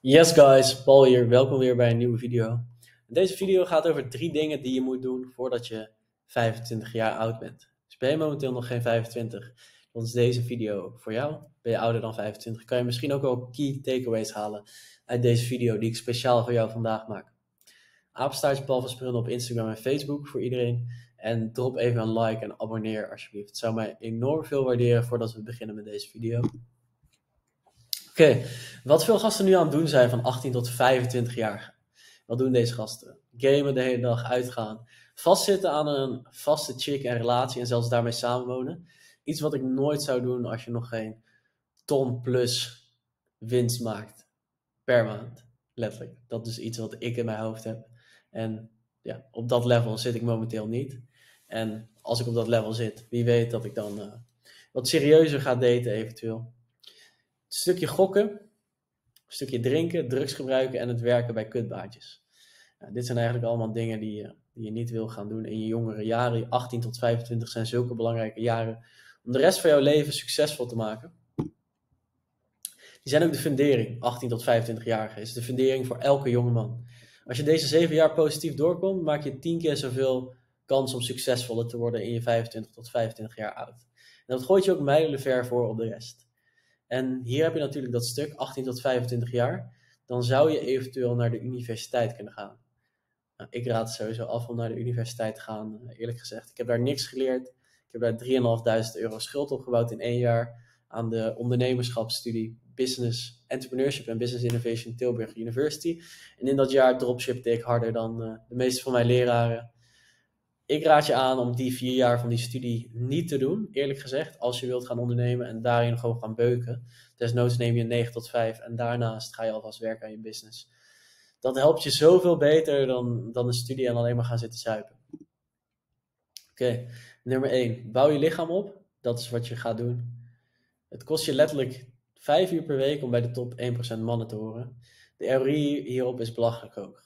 Yes guys, Paul hier. Welkom weer bij een nieuwe video. Deze video gaat over 3 dingen die je moet doen voordat je 25 jaar oud bent. Dus ben je momenteel nog geen 25, dan is deze video voor jou. Ben je ouder dan 25, kan je misschien ook wel key takeaways halen uit deze video die ik speciaal voor jou vandaag maak. Apenstaartje Paul van Sprundel op Instagram en Facebook voor iedereen. En drop even een like en abonneer alsjeblieft. Het zou mij enorm veel waarderen voordat we beginnen met deze video. Oké, wat veel gasten nu aan het doen zijn van 18 tot 25 jaar. Wat doen deze gasten? Gamen de hele dag, uitgaan. Vastzitten aan een vaste chick en relatie en zelfs daarmee samenwonen. Iets wat ik nooit zou doen als je nog geen ton plus winst maakt per maand. Letterlijk. Dat is iets wat ik in mijn hoofd heb. En ja, op dat level zit ik momenteel niet. En als ik op dat level zit, wie weet dat ik dan wat serieuzer ga daten eventueel. Een stukje gokken, een stukje drinken, drugs gebruiken en het werken bij kutbaantjes. Nou, dit zijn eigenlijk allemaal dingen die je niet wil gaan doen in je jongere jaren. 18 tot 25 zijn zulke belangrijke jaren om de rest van jouw leven succesvol te maken. Die zijn ook de fundering. 18 tot 25-jarigen is de fundering voor elke jongeman. Als je deze 7 jaar positief doorkomt, maak je 10 keer zoveel kans om succesvoller te worden in je 25 tot 25 jaar oud. En dat gooit je ook mijlenver voor op de rest. En hier heb je natuurlijk dat stuk, 18 tot 25 jaar. Dan zou je eventueel naar de universiteit kunnen gaan. Nou, ik raad sowieso af om naar de universiteit te gaan, eerlijk gezegd. Ik heb daar niks geleerd. Ik heb daar €3.500 schuld opgebouwd in 1 jaar. Aan de ondernemerschapsstudie Business Entrepreneurship en Business Innovation Tilburg University. En in dat jaar dropshipte ik harder dan de meeste van mijn leraren. Ik raad je aan om die 4 jaar van die studie niet te doen, eerlijk gezegd, als je wilt gaan ondernemen en daarin gewoon gaan beuken. Desnoods neem je 9 tot 5 en daarnaast ga je alvast werken aan je business. Dat helpt je zoveel beter dan een studie en alleen maar gaan zitten zuipen. Oké, nummer 1. Bouw je lichaam op. Dat is wat je gaat doen. Het kost je letterlijk 5 uur per week om bij de top 1% mannen te horen. De ROI hierop is belachelijk hoog.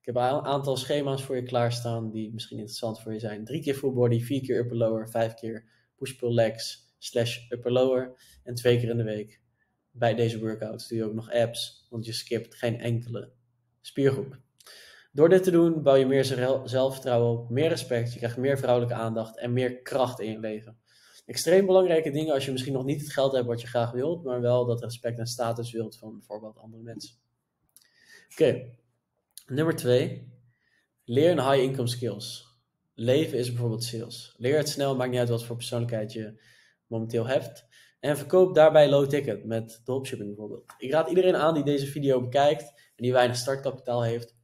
Ik heb een aantal schema's voor je klaarstaan die misschien interessant voor je zijn. 3 keer full body, 4 keer upper lower, 5 keer push-pull-legs /upper lower. En 2 keer in de week bij deze workouts doe je ook nog abs, want je skipt geen enkele spiergroep. Door dit te doen bouw je meer zelfvertrouwen op, meer respect, je krijgt meer vrouwelijke aandacht en meer kracht in je leven. Extreem belangrijke dingen als je misschien nog niet het geld hebt wat je graag wilt, maar wel dat respect en status wilt van bijvoorbeeld andere mensen. Oké. Nummer 2, leer een high income skills. Leven is bijvoorbeeld sales. Leer het snel, maakt niet uit wat voor persoonlijkheid je momenteel hebt. En verkoop daarbij low ticket met dropshipping bijvoorbeeld. Ik raad iedereen aan die deze video bekijkt en die weinig startkapitaal heeft.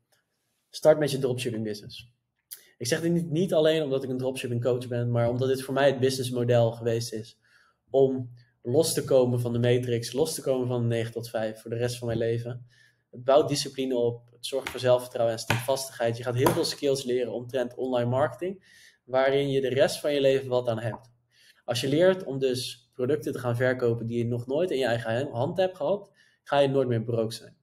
Start met je dropshipping business. Ik zeg dit niet alleen omdat ik een dropshipping coach ben, maar omdat dit voor mij het businessmodel geweest is om los te komen van de matrix, los te komen van de 9 tot 5 voor de rest van mijn leven. Het bouwt discipline op, het zorgt voor zelfvertrouwen en standvastigheid. Je gaat heel veel skills leren omtrent online marketing, waarin je de rest van je leven wat aan hebt. Als je leert om dus producten te gaan verkopen die je nog nooit in je eigen hand hebt gehad, ga je nooit meer broke zijn.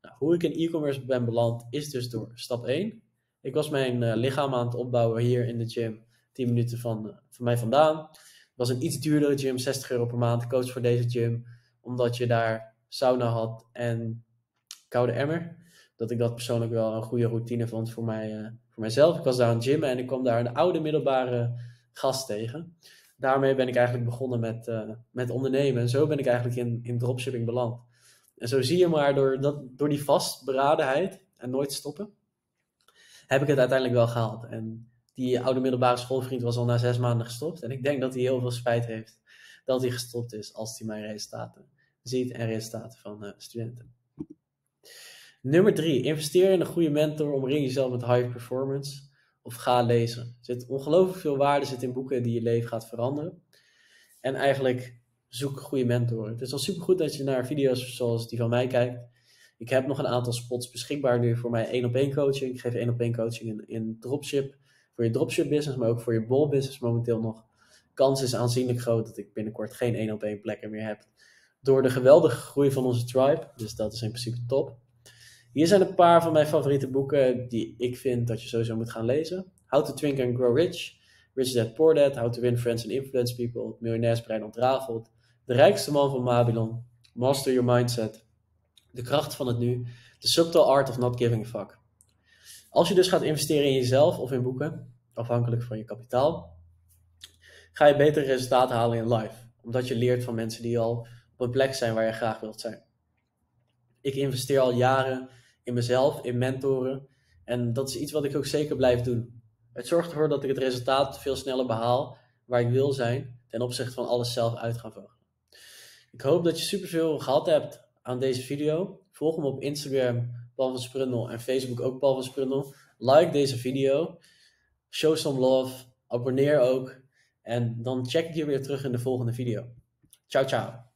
Nou, hoe ik in e-commerce ben beland is dus door stap 1. Ik was mijn lichaam aan het opbouwen hier in de gym, 10 minuten van mij vandaan. Het was een iets duurdere gym, €60 per maand. Ik koos voor deze gym, omdat je daar sauna had en koude emmer, dat ik dat persoonlijk wel een goede routine vond voor mijzelf. Ik was daar aan het gymmen en ik kwam daar een oude middelbare gast tegen. Daarmee ben ik eigenlijk begonnen met ondernemen en zo ben ik eigenlijk in dropshipping beland. En zo zie je maar door die vastberadenheid en nooit stoppen, heb ik het uiteindelijk wel gehaald. En die oude middelbare schoolvriend was al na 6 maanden gestopt en ik denk dat hij heel veel spijt heeft dat hij gestopt is als hij mijn resultaten ziet en resultaten van studenten. Nummer 3, investeer in een goede mentor, omring jezelf met high performance of ga lezen. Er zit ongelooflijk veel waarde in boeken die je leven gaat veranderen. En eigenlijk zoek goede mentoren. Het is al supergoed dat je naar video's zoals die van mij kijkt. Ik heb nog een aantal spots beschikbaar nu voor mijn 1-op-1 coaching. Ik geef 1-op-1 coaching in dropship, voor je dropship business, maar ook voor je bol business momenteel nog. Kans is aanzienlijk groot dat ik binnenkort geen 1-op-1 plekken meer heb. Door de geweldige groei van onze tribe, dus dat is in principe top. Hier zijn een paar van mijn favoriete boeken die ik vind dat je sowieso moet gaan lezen. How to Think and Grow Rich, Rich Dad Poor Dad, How to Win Friends and Influence People, Miljonairs Brein Ontdragveld, De Rijkste Man van Babylon, Master Your Mindset, De Kracht van het Nu, The Subtle Art of Not Giving a Fuck. Als je dus gaat investeren in jezelf of in boeken, afhankelijk van je kapitaal, ga je betere resultaten halen in life. Omdat je leert van mensen die al op een plek zijn waar je graag wilt zijn. Ik investeer al jaren in mezelf, in mentoren. En dat is iets wat ik ook zeker blijf doen. Het zorgt ervoor dat ik het resultaat veel sneller behaal waar ik wil zijn, ten opzichte van alles zelf uit gaan vogelen. Ik hoop dat je superveel gehad hebt aan deze video. Volg me op Instagram, Paul van Sprundel, en Facebook ook Paul van Sprundel. Like deze video. Show some love. Abonneer ook. En dan check ik je weer terug in de volgende video. Ciao, ciao.